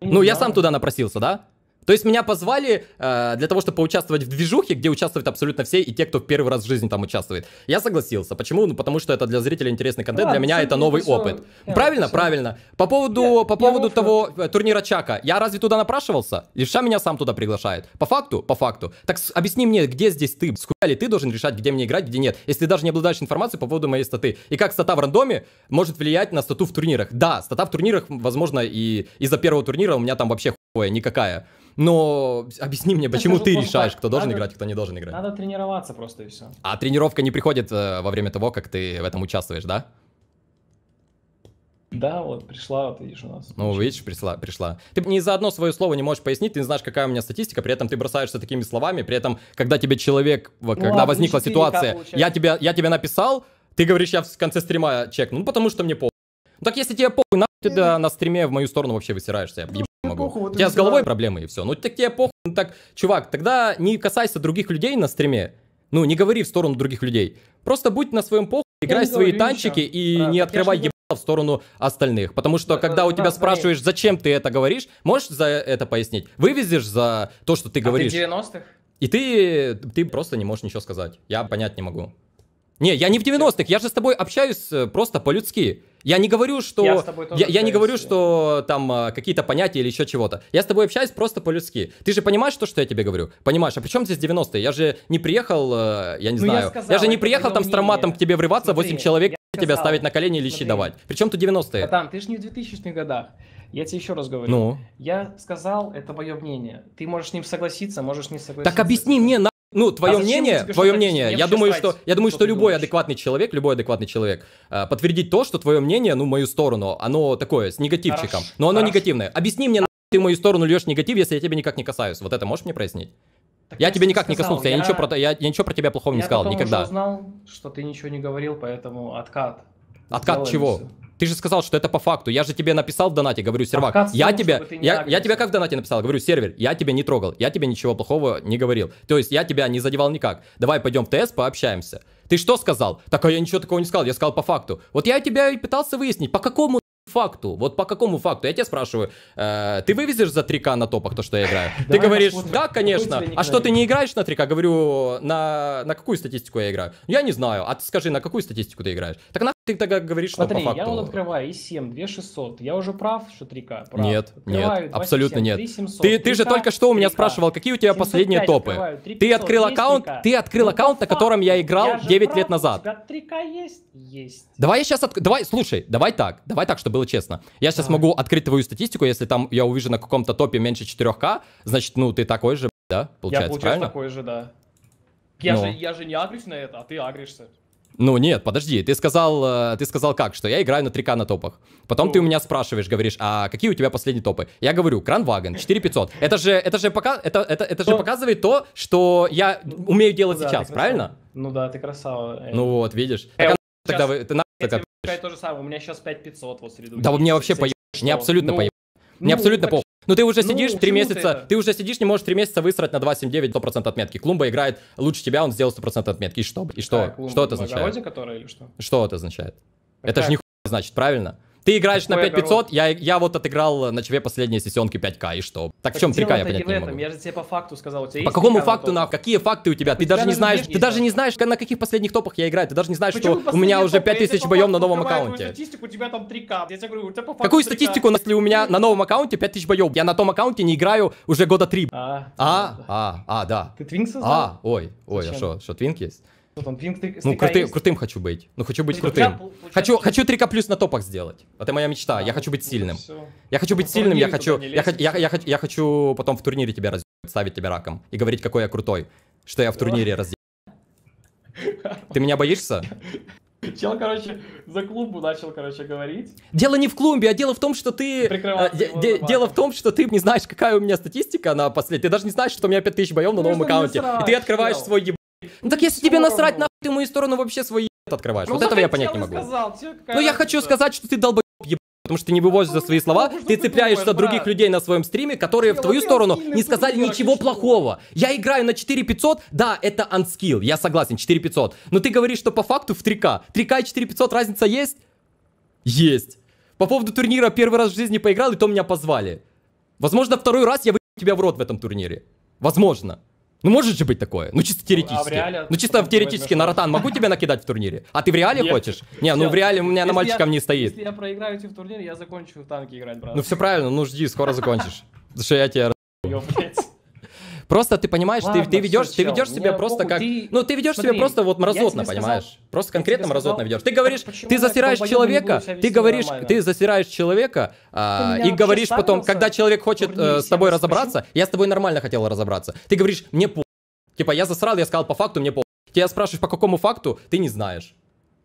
Ну, я сам туда напросился, да? То есть меня позвали для того, чтобы поучаствовать в движухе, где участвуют абсолютно все и те, кто в первый раз в жизни там участвует. Я согласился. Почему? Ну, потому что это для зрителя интересный контент, для меня это новый опыт. Правильно? Правильно. По поводу того турнира Чака, я разве туда напрашивался? Левша меня сам туда приглашает. По факту? По факту. Так объясни мне, где здесь ты? С хуя ли ты должен решать, где мне играть, где нет? Если ты даже не обладаешь информацией по поводу моей статы. И как стата в рандоме может влиять на стату в турнирах? Да, стата в турнирах, возможно, и из-за первого турнира у меня там вообще хуя никакая. Но объясни мне, почему ты решаешь, кто должен играть, кто не должен играть? Надо тренироваться просто и все. А тренировка не приходит во время того, как ты в этом участвуешь, да? Да, вот пришла, вот видишь у нас. Ну, видишь, пришла. Ты ни за одно свое слово не можешь пояснить, ты не знаешь, какая у меня статистика, при этом ты бросаешься такими словами, при этом, когда тебе человек, когда возникла ситуация, я тебе написал, ты говоришь, я в конце стрима чекну, ну потому что мне похуй. Ну так если тебе похуй, нахуй ты на стриме в мою сторону вообще высираешься, я могу. У тебя с головой проблемы и все. Ну так тебе похуй, ну, так, чувак, тогда не касайся других людей на стриме. Ну не говори в сторону других людей. Просто будь на своем похуй, играй свои танчики и не открывай ебало в сторону остальных. Потому что когда у тебя спрашиваешь, зачем ты это говоришь, можешь за это пояснить? Вывезешь за то, что ты говоришь. Ты в 90-х? И ты просто не можешь ничего сказать. Я понять не могу. Не, я не в 90-х, я же с тобой общаюсь просто по-людски. Я не говорю, что я не говорю, что там какие-то понятия или еще чего-то. Я с тобой общаюсь просто по-людски. Ты же понимаешь то, что я тебе говорю? Понимаешь, а при чем здесь 90-е? Я же не приехал, я не знаю. Я же не приехал там с травматом к тебе врываться, 8 человек тебя ставить на колени или щи давать. При чем тут 90-е? Братан, ты же не в 2000-х годах. Я тебе еще раз говорю. Ну? Я сказал, это мое мнение. Ты можешь с ним согласиться, можешь не согласиться. Так объясни мне, на... Ну, твое мнение, я думаю, что любой адекватный человек, подтвердит то, что твое мнение, ну, в мою сторону, оно такое, с негативчиком, но оно негативное. Объясни мне, на ты в мою сторону льешь негатив, если я тебя никак не касаюсь. Вот это можешь мне прояснить? Так я тебе никак не коснулся, я ничего про тебя плохого не сказал, никогда. Я узнал, что ты ничего не говорил, поэтому откат. Откат чего? Ты же сказал, что это по факту. Я же тебе написал в донате, говорю, сервак, я тебе как в донате написал, говорю, сервер, я тебя не трогал, я тебе ничего плохого не говорил. То есть я тебя не задевал никак. Давай пойдем в ТС, пообщаемся. Ты что сказал? Так, а я ничего такого не сказал, я сказал по факту. Вот я тебя и пытался выяснить, по какому факту, вот по какому факту. Я тебя спрашиваю, ты вывезешь за 3К на топах то, что я играю? Ты говоришь, да, конечно. А что, ты не играешь на 3К? Говорю, на какую статистику я играю? Я не знаю, а ты скажи, на какую статистику ты играешь? Так нахуй ты тогда говоришь, что по факту. Смотри, я вот открываю ИС-7, 2600. Я уже прав, что 3К? Нет, нет, абсолютно нет. Ты же только что у меня спрашивал, какие у тебя последние топы. Ты открыл аккаунт, на котором я играл 9 лет назад. 3К есть? Есть. Давай я сейчас открою. Слушай, давай так, чтобы было честно. Я сейчас могу открыть твою статистику, если там я увижу на каком-то топе меньше 4К, значит, ну, ты такой же, да, получается, правильно? Я такой же, да. Я же не агрюсь на это, а ты агришься. Ну, нет, подожди, ты сказал как, что я играю на 3К на топах. Потом ты у меня спрашиваешь, говоришь, а какие у тебя последние топы? Я говорю, Кранваген, 4500. Это же показывает то, что я умею делать сейчас, правильно? Ну да, ты красава. Ну вот, видишь. Тогда то же самое, у меня сейчас 5500 вот среду. Да, мне вообще поебать, мне абсолютно поебать. Мне абсолютно похуй. Ну ты уже сидишь 3 месяца, не можешь 3 месяца высрать на 2.79 100% отметки. Клумба играет лучше тебя, он сделал 100% отметки. И что? И что? Что это означает? Что это означает? Это же нихуя значит, правильно? Ты играешь на 5500, я вот отыграл на ЧВ последние сессионки 5К, и что? Так в чем 3К, я понять не могу. Я же тебе по факту сказал, у тебя есть. По какому факту, на какие факты у тебя? Ты даже не знаешь, на каких последних топах я играю, ты даже не знаешь, что у меня уже 5000 боем на новом аккаунте. У тебя там 3К. Я тебе говорю, у тебя по факту. Какую статистику, если у меня на новом аккаунте 5000 боев? Я на том аккаунте не играю уже года 3. Да. Ты твинкса знаешь? Ой, а что, твинк есть? Кто там? Ну, крутым хочу быть. Ну, хочу быть крутым. Хочу 3К плюс на топах сделать. Это моя мечта. Я хочу быть сильным. Я хочу быть сильным, я хочу потом в турнире тебя разъебать, ставить тебя раком. И говорить, какой я крутой. Что я в турнире разъебал. Ты меня боишься? Чел, короче, за клумбу начал, короче, говорить. Дело не в клумбе, а дело в том, что ты... Дело в том, что ты не знаешь, какая у меня статистика на последней. Ты даже не знаешь, что у меня 5000 боев на новом аккаунте. И ты открываешь свой еб... Ну так если тебе насрать, нахуй ты мою сторону вообще свой еб открываешь. Вот этого я понять не могу. Ну я хочу сказать, что ты долбоеб, потому что ты не вывозишь за свои слова. Ты цепляешься от других людей на своем стриме, которые в твою сторону не сказали ничего плохого. Я играю на 4500, да, это анскилл, я согласен, 4500. Но ты говоришь, что по факту в 3К. 3К и 4500 разница есть? Есть. По поводу турнира первый раз в жизни поиграл, и то меня позвали. Возможно, второй раз я выебу тебя в рот в этом турнире. Возможно. Ну может же быть такое, ну чисто теоретически. Ну чисто теоретически на ротан могу тебя накидать в турнире? А ты в реале хочешь? Не, ну в реале у меня на мальчиком не стоит. Если я проиграю тебе в турнире, я закончу в танки играть, брат. Ну все правильно, ну жди, скоро закончишь. Потому что я тебя... Просто ты понимаешь, ты ведешь себя просто как... Ну ты ведешь себя просто вот мразотно, понимаешь? Просто конкретно мразотно ведешь. Ты говоришь, ты засираешь человека, ты засираешь человека и говоришь потом, когда человек хочет с тобой разобраться, я с тобой нормально хотел разобраться. Ты говоришь, мне по... Типа я засрал, я сказал по факту, мне по... Тебя спрашиваешь, по какому факту, ты не знаешь.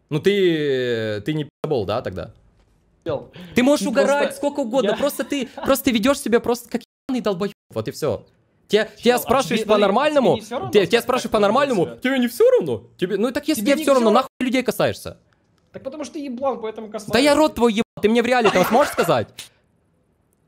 Ну ты не пи***бол, да, тогда? Ты можешь угорать сколько угодно, просто ты ведешь себя просто как ебаный долбоеб, вот и все. Тебя спрашиваешь по-нормальному, тебе не все равно? Ну так если тебе все равно, нахуй людей касаешься? Так потому что ты еблан, поэтому касаешься. Да я рот твой ебал, ты мне в реале этого сможешь сказать?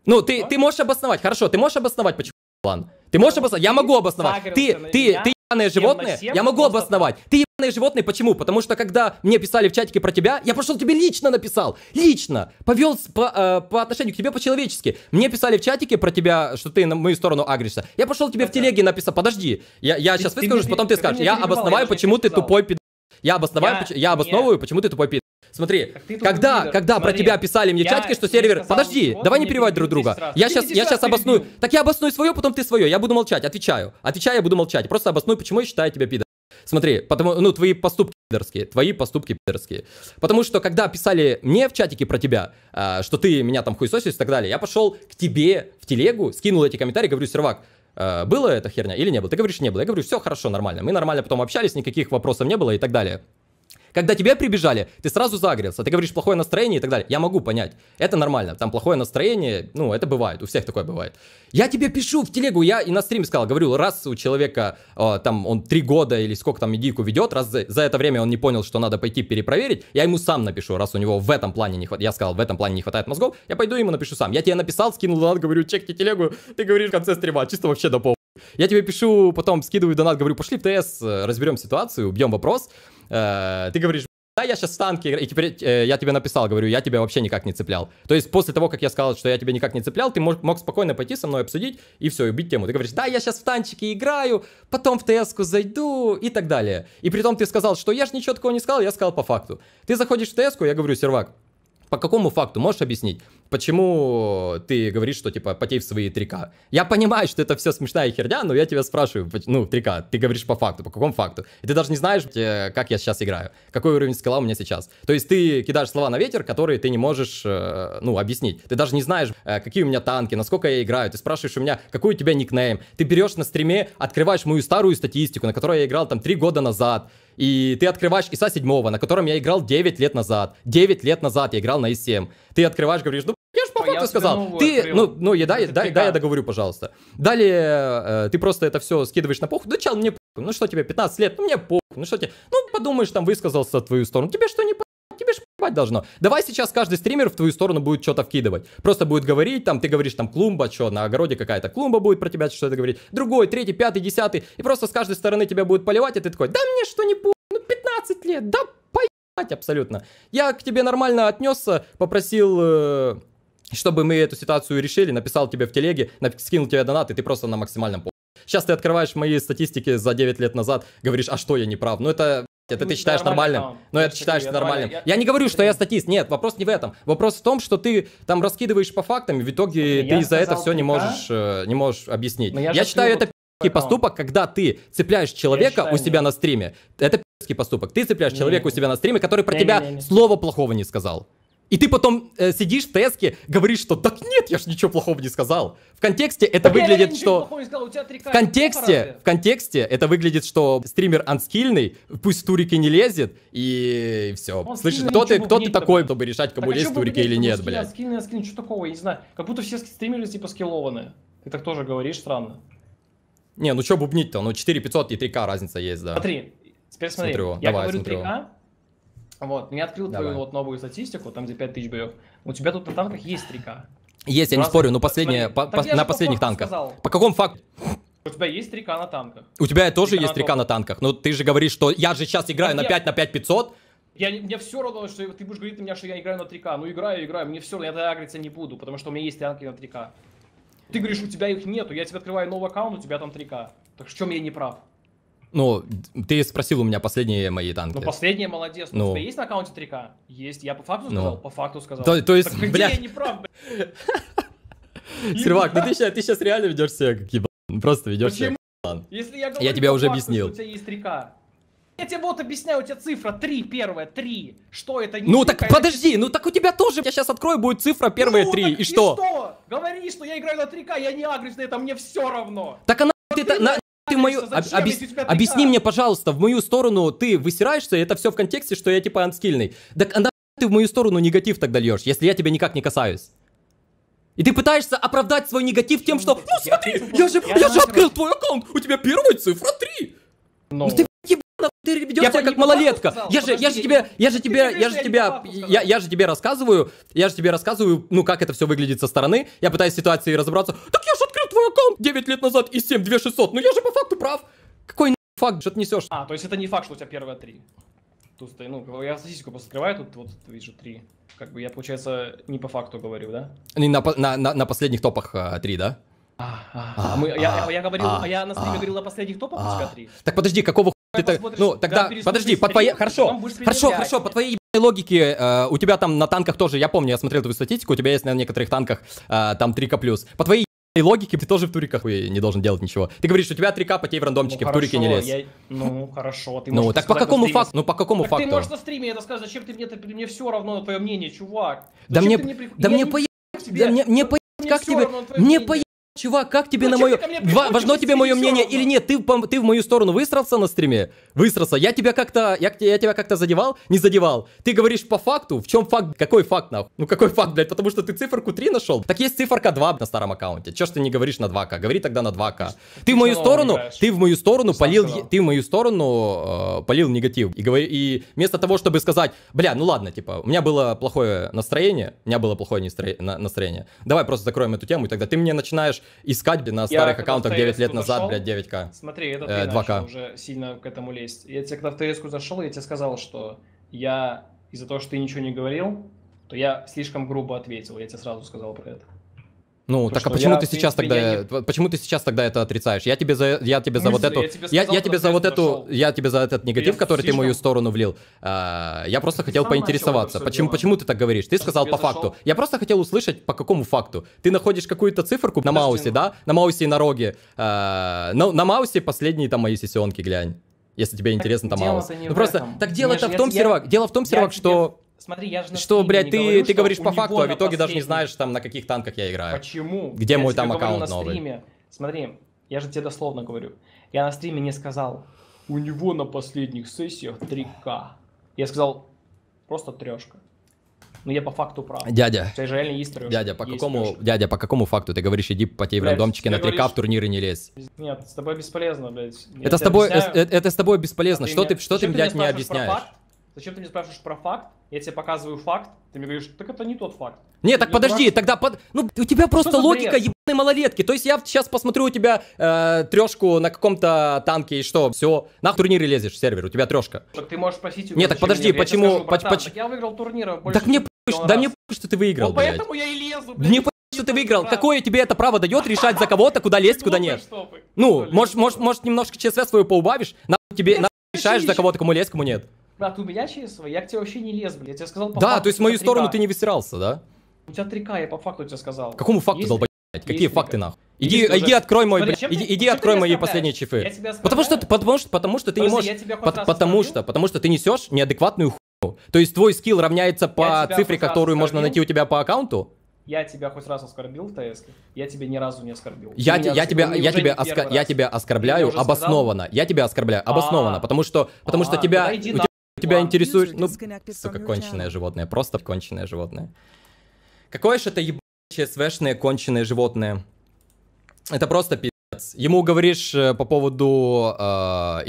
Ну ты можешь обосновать, хорошо, ты можешь обосновать, почему еблан? Ты можешь обосновать, я могу обосновать. Ты ебаное животное, я могу обосновать. Ты ебаное животное, почему? Потому что когда мне писали в чатике про тебя, я пошел тебе лично написал, лично, повел по отношению к тебе по-человечески. Мне писали в чатике про тебя, что ты на мою сторону агришься. Я пошел тебе в телеге написал, подожди, я сейчас выскажу, потом ты скажешь, я обосноваю, почему ты тупой пидор. Я обосновываю, почему ты тупой пидор. Смотри, когда про тебя писали мне в чатике, что сервер... Подожди, давай не перебивать друг друга. Я сейчас обосную... Так я обосную свое, потом ты свое. Я буду молчать, отвечаю. Отвечаю, я буду молчать. Просто обосную, почему я считаю тебя пидором. Смотри, потому, ну, твои поступки пидорские. Потому что, когда писали мне в чатике про тебя, что ты меня там хуесосишь и так далее, я пошел к тебе в телегу, скинул эти комментарии, говорю, сервак, было это херня или не было? Ты говоришь, не было. Я говорю, все хорошо, нормально. Мы нормально потом общались, никаких вопросов не было и так далее. Когда тебе прибежали, ты сразу загрелся, ты говоришь плохое настроение и так далее. Я могу понять, это нормально, там плохое настроение, ну это бывает, у всех такое бывает. Я тебе пишу в телегу, я и на стриме сказал, говорю, раз у человека там он 3 года или сколько там медийку ведет, раз за это время он не понял, что надо пойти перепроверить, я ему сам напишу, раз у него в этом плане не хватает, я сказал, в этом плане не хватает мозгов, я пойду ему напишу сам. Я тебе написал, скинул донат, говорю, чекни телегу, ты говоришь в конце стрима, чисто вообще до пол. Я тебе пишу, потом скидываю донат, говорю, пошли в ТС, разберем ситуацию, убьем вопрос. Ты говоришь, да, я сейчас в танки играю, и теперь я тебе написал, говорю, я тебя вообще никак не цеплял. То есть после того, как я сказал, что я тебя никак не цеплял, ты мог спокойно пойти со мной обсудить и все, и убить тему. Ты говоришь, да, я сейчас в танчики играю, потом в ТС-ку зайду и так далее. И при том ты сказал, что я же ничего такого не сказал, я сказал по факту. Ты заходишь в ТС-ку, я говорю, сервак, по какому факту? Можешь объяснить, почему ты говоришь, что, типа, потей в свои 3К? Я понимаю, что это все смешная херня, но я тебя спрашиваю, ну, 3К, ты говоришь по факту, по какому факту? И ты даже не знаешь, как я сейчас играю, какой уровень скилла у меня сейчас. То есть ты кидаешь слова на ветер, которые ты не можешь, ну, объяснить. Ты даже не знаешь, какие у меня танки, насколько я играю. Ты спрашиваешь у меня, какой у тебя никнейм. Ты берешь на стриме, открываешь мою старую статистику, на которой я играл, там, 3 года назад. И ты открываешь ИСа-7, на котором я играл 9 лет назад. 9 лет назад я играл на ИС-7. Ты открываешь, говоришь, ну, я же по факту сказал. Ты, ну, я договорю, пожалуйста. Далее ты просто это все скидываешь на похуй. Да, чел, мне похуй. Ну, что тебе, 15 лет? Ну, мне похуй. Ну, что тебе? Ну, подумаешь, там, высказался в твою сторону. Тебе что, не похуй? Тебе ж п***ть должно. Давай сейчас каждый стример в твою сторону будет что-то вкидывать. Просто будет говорить, там, ты говоришь, там, клумба, что, на огороде какая-то клумба будет про тебя что-то говорить. Другой, третий, пятый, десятый. И просто с каждой стороны тебя будет поливать, и ты такой, да мне что не похуй, ну 15 лет, да поебать абсолютно. Я к тебе нормально отнесся, попросил... чтобы мы эту ситуацию решили, написал тебе в телеге, скинул тебе донат, и ты просто на максимальном похуй. Сейчас ты открываешь мои статистики за 9 лет назад, говоришь, а что я не прав? Ну это... Это ты считаешь нормальным, но это считаешь нормальным. Я не говорю, что я статист, нет, вопрос не в этом. Вопрос в том, что ты там раскидываешь по фактам, и в итоге ты за это все не можешь объяснить. Я считаю это пи***ский поступок, когда ты цепляешь человека у себя на стриме. Это пи***ский поступок. Ты цепляешь человека у себя на стриме, который про тебя слова плохого не сказал. И ты потом сидишь в ТС-ке, говоришь, что так нет, я ж ничего плохого не сказал. В контексте это выглядит, что... В контексте это выглядит, что стример анскильный, пусть в турики не лезет, и все. Он слышишь, кто ты такой, чтобы решать, кому лезть в турики или нет, блядь. Анскильный, анскильный, что такого, я не знаю. Как будто все стримеры типа скиллованные. Ты так тоже говоришь, странно. Не, ну что бубнить-то, ну 4500 и 3К разница есть, да. Смотри, теперь смотри, я говорю 3К. Вот, я открыл твою вот новую статистику, там где 5000 боев. У тебя тут на танках есть 3К. Есть, я не спорю, но последние, на последних танках. По какому факту? У тебя есть 3К на танках. У тебя тоже есть 3К на танках, но ты же говоришь, что я же сейчас играю на 5500. Мне все равно, что ты будешь говорить на меня, что я играю на 3К. Ну играю, мне все равно, я тогда агриться не буду, потому что у меня есть танки на 3К. Ты говоришь, у тебя их нету, я тебе открываю новый аккаунт, у тебя там 3К. Так в чем я не прав? Ну, ты спросил у меня последние мои танки. Ну, последние, молодец. Ну, у тебя есть на аккаунте 3К? Есть. Я по факту сказал? По факту сказал. То есть, так, блядь. Я не прав, блядь. Сервак, ну ты сейчас реально ведешь себя как ебан. Просто ведешь себя как ебан. Если я говорю, я тебе уже объяснил. У тебя есть 3К. Я тебе вот объясняю, у тебя цифра 3, первая, 3. Что это? Ну так подожди, ну так у тебя тоже. Я сейчас открою, будет цифра первая 3. И что? Говори, что я играю на 3К, я не агрюсь на это, мне все равно. Так она... Ты мою... Объясни мне, пожалуйста, в мою сторону ты высираешься, и это все в контексте, что я типа анскильный. Так она ты в мою сторону негатив тогда льешь, если я тебя никак не касаюсь. И ты пытаешься оправдать свой негатив тем, что... Ну смотри, я же открыл твой аккаунт, у тебя первая цифра 3. Ну ты ебана, ты ведешь себя как малолетка. Я же тебе рассказываю, ну как это все выглядит со стороны, я пытаюсь в ситуации разобраться. Так я же открыл твой аккаунт 9 лет назад, ИС-7 2600, ну я же по факту прав. Какой нахуй факт, что ты несешь? А, то есть это не факт, что у тебя первая 3. Тут, ну, я статистику просто открываю, тут вот, вижу 3. Как бы я, получается, не по факту говорю, да? На последних топах 3, да? Я на стриме говорил, на последних топах у тебя 3. Так подожди, какого хуя ты... Ну, тогда, подожди, по твоей... Хорошо, по твоей... логики, у тебя там на танках тоже, я помню, я смотрел твою статистику, у тебя есть на некоторых танках там 3К+. По твоей логике ты тоже в туриках не должен делать ничего. Ты говоришь, что у тебя 3К, по тебе в рандомчике, ну, в турике не лезь. Ну хорошо, ты можешь так по какому факту? Ну по какому так факту? Ты можешь на стриме это сказать, зачем ты мне, мне все равно на твое мнение, чувак. Чувак, как тебе на мое... Важно тебе мое мнение или нет? Ты в мою сторону высрался на стриме? Высрался. Я тебя как-то задевал? Не задевал. Ты говоришь по факту? В чем факт? Какой факт, нахуй? Ну какой факт, блядь? Потому что ты циферку 3 нашел? Так есть циферка 2 на старом аккаунте. Че ж ты не говоришь на 2К? Говори тогда на 2К. Ты в мою сторону полил негатив. И вместо того, чтобы сказать, бля, ну ладно, типа, у меня было плохое настроение. Давай просто закроем эту тему, и тогда ты мне начинаешь искать на старых аккаунтах 9 лет назад, блядь, 9К. Смотри, это ты начал уже сильно к этому лезть. Я тебе когда в ТС-ку зашел, я тебе сказал, что я из-за того, что ты ничего не говорил, то я слишком грубо ответил. Я тебе сразу сказал про это. Ну, так а почему ты сейчас тогда... Почему ты сейчас тогда это отрицаешь? Я тебе за этот негатив, который ты в мою сторону влил, я просто хотел поинтересоваться. Почему ты так говоришь? Ты сказал по факту. Я просто хотел услышать, по какому факту. Ты находишь какую-то циферку на Маусе, да? На Маусе и на Роге. На Маусе последние там мои сессионки, глянь. Если тебе интересно, там Маус. Ну просто... Так дело-то в том, Сервак. Дело в том, Сервак, что... Смотри, я же на что, блядь, ты говоришь по факту, а в итоге даже не знаешь, там, на каких танках я играю. Почему? Где мой там аккаунт новый? Смотри, я же тебе дословно говорю. Я на стриме не сказал, у него на последних сессиях 3К. Я сказал, просто трешка. Но я по факту прав. Дядя, у тебя же реально есть трешка. Дядя, по какому факту ты говоришь, иди по тебе в рандомчике на 3К в турниры не лезь? Нет, с тобой бесполезно, блядь. Это с тобой бесполезно. Что ты, блядь, мне объясняешь? Зачем ты мне спрашиваешь про факт? Я тебе показываю факт, ты мне говоришь, так это не тот факт. Нет, так подожди, тогда... Ну, у тебя просто логика ебаной малолетки. То есть я сейчас посмотрю у тебя трешку на каком-то танке и что? Все, нахуй в турниры лезешь, сервер, у тебя трешка. Так ты можешь спросить... Нет, так подожди, почему... Я выиграл турниры больше... Да мне что ты выиграл, блядь. Поэтому я и лезу, блядь. Мне что ты выиграл. Какое тебе это право дает решать за кого-то, куда лезть, куда нет? Ну, может немножко ЧСВ свою поубавишь, нахуй тебе решаешь за кого-то, кому лезть, кому нет. Брат, у меня ЧСВ, я к тебе вообще не лез, блядь, я тебе сказал по факту. Да, то есть в мою сторону ты не высирался, да? У тебя 3К, я по факту тебе сказал. Какому факту, долбоеб? Какие факты, нахуй? Иди открой мой, блядь, иди открой мои последние чифы. Потому что ты не можешь, потому что ты несешь неадекватную хуйню. То есть твой скилл равняется по цифре, которую можно найти у тебя по аккаунту? Я тебя хоть раз оскорбил в ТС? Я тебя ни разу не оскорбил. Я тебя оскорбляю обоснованно. Я тебя оскорбляю обоснованно, потому что тебя интересует, ну, сука, конченое животное, просто конченое животное. Какое же это ебучее свешное конченое животное? Это просто пиздец. Ему говоришь по поводу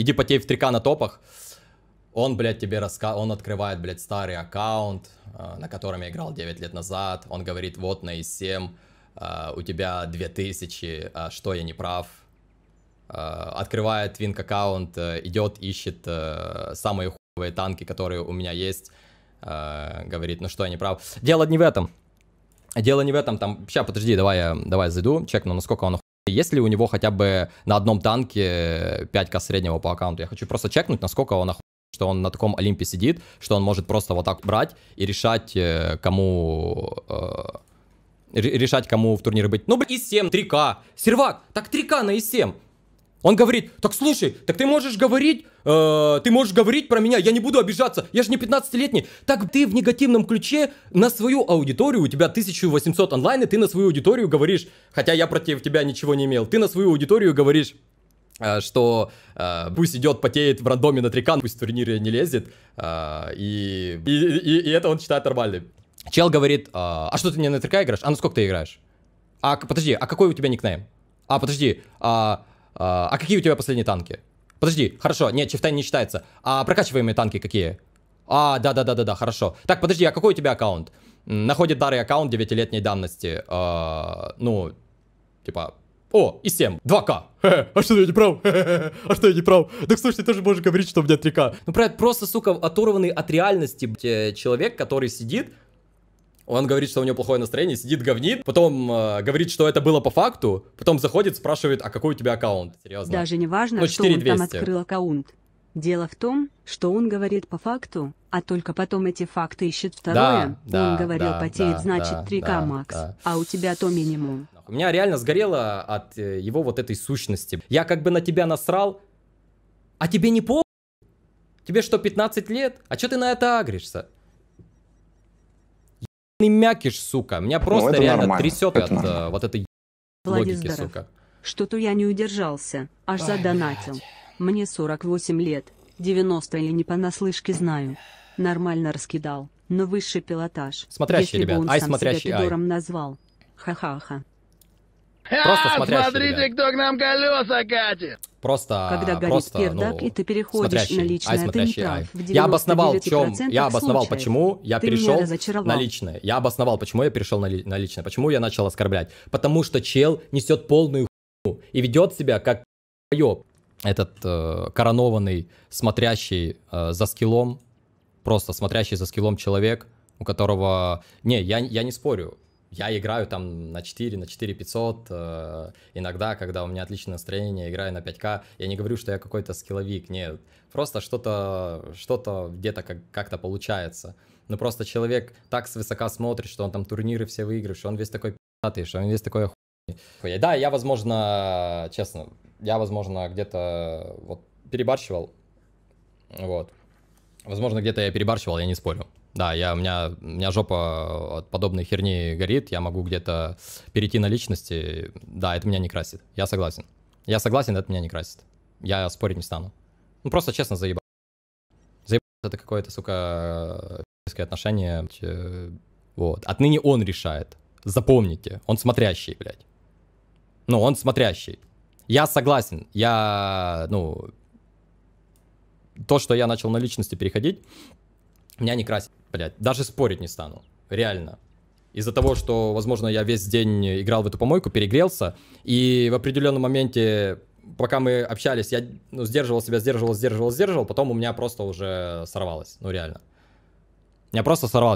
иди потей в 3К на топах. Он, блядь, тебе рассказывает, он открывает, блядь, старый аккаунт, на котором я играл 9 лет назад. Он говорит, вот на ИС-7 у тебя 2000, что я не прав. Открывает твинк аккаунт, идет, ищет самые хуевые танки, которые у меня есть. Говорит, ну что я не прав. Дело не в этом. Дело не в этом, там, сейчас, подожди, давай я зайду, чекну, насколько он есть ли у него хотя бы на одном танке 5К среднего по аккаунту. Я хочу просто чекнуть, насколько он что он на таком Олимпе сидит, что он может просто вот так брать и решать, кому в турнире быть. Ну, блин, ИС-7, 3К, Сервак, так 3К на ИС-7. Он говорит, так слушай, так ты можешь говорить про меня, я не буду обижаться, я же не 15-летний. Так ты в негативном ключе на свою аудиторию, у тебя 1800 онлайн, и ты на свою аудиторию говоришь, хотя я против тебя ничего не имел, ты на свою аудиторию говоришь, что пусть идет, потеет в рандоме на 3К, пусть в турнире не лезет, и это он считает нормальным. Чел говорит, а что ты не на 3К играешь? А на сколько ты играешь? А подожди, а какой у тебя никнейм? А подожди, а какие у тебя последние танки? Подожди, хорошо, нет, Чифтейн не считается. А прокачиваемые танки какие? А, да, хорошо. Так, подожди, а какой у тебя аккаунт? Находит дары аккаунт 9-летней давности. Ну, типа, о, и 7, 2К. А что я не прав? А что я не прав? Так слушай, ты тоже можешь говорить, что у меня 3К. Ну, просто, сука, оторванный от реальности человек, который сидит. Он говорит, что у него плохое настроение, сидит, говнит, потом говорит, что это было по факту, потом заходит, спрашивает, а какой у тебя аккаунт? Серьезно. Даже не важно, ну, что он там открыл аккаунт. Дело в том, что он говорит по факту, а только потом эти факты ищет второе. Да, он говорил, потеет, значит 3К макс, а у тебя то минимум. У меня реально сгорело от его вот этой сущности. Я как бы на тебя насрал, а тебе не по... Тебе что, 15 лет? А что ты на это агришься? Мякиш, сука. Меня просто реально нормально. Трясет это от вот этой логики, сука. Что-то я не удержался, аж задонатил. Блядь. Мне 48 лет, 90 я не понаслышке знаю. Нормально раскидал, но высший пилотаж. Смотрящий, ребят, ай, смотрящий, ай. Назвал. Ха-ха-ха. Просто смотрящий, смотрите, ребят. Кто к нам колеса катит. Когда горит пердак, ну, и ты переходишь на личное, ты не прав. Я обосновал, почему я перешел на личное. Я обосновал, почему я перешел на личное, почему я начал оскорблять. Потому что чел несет полную хуйню и ведет себя как еб. Этот коронованный, смотрящий за скиллом, просто смотрящий за скиллом человек, у которого... Не, я не спорю. Я играю там на 4, на 4500, иногда, когда у меня отличное настроение, играю на 5К. Я не говорю, что я какой-то скилловик, нет. Просто что-то где-то как-то получается. Но просто человек так свысока смотрит, что он там турниры все выигрывает, что он весь такой пи***тый, что он весь такой охуенный. Да, я, возможно, честно, где-то вот перебарщивал. Вот. Возможно, где-то я перебарщивал, я не спорю. Да, у меня жопа от подобной херни горит, я могу где-то перейти на личности. Да, это меня не красит, я согласен. Я согласен, это меня не красит. Я спорить не стану. Ну, просто честно заебал. Заебал это какое-то, сука, физическое отношение. Вот. Отныне он решает. Запомните, он смотрящий, блядь. Ну, он смотрящий. Я согласен, ну... То, что я начал на личности переходить... Меня не красит, блядь, даже спорить не стану, реально. Из-за того, что, возможно, я весь день играл в эту помойку, перегрелся, и в определенном моменте, пока мы общались, я сдерживал себя, сдерживал, потом у меня просто уже сорвалось, ну реально. У меня просто сорвалось.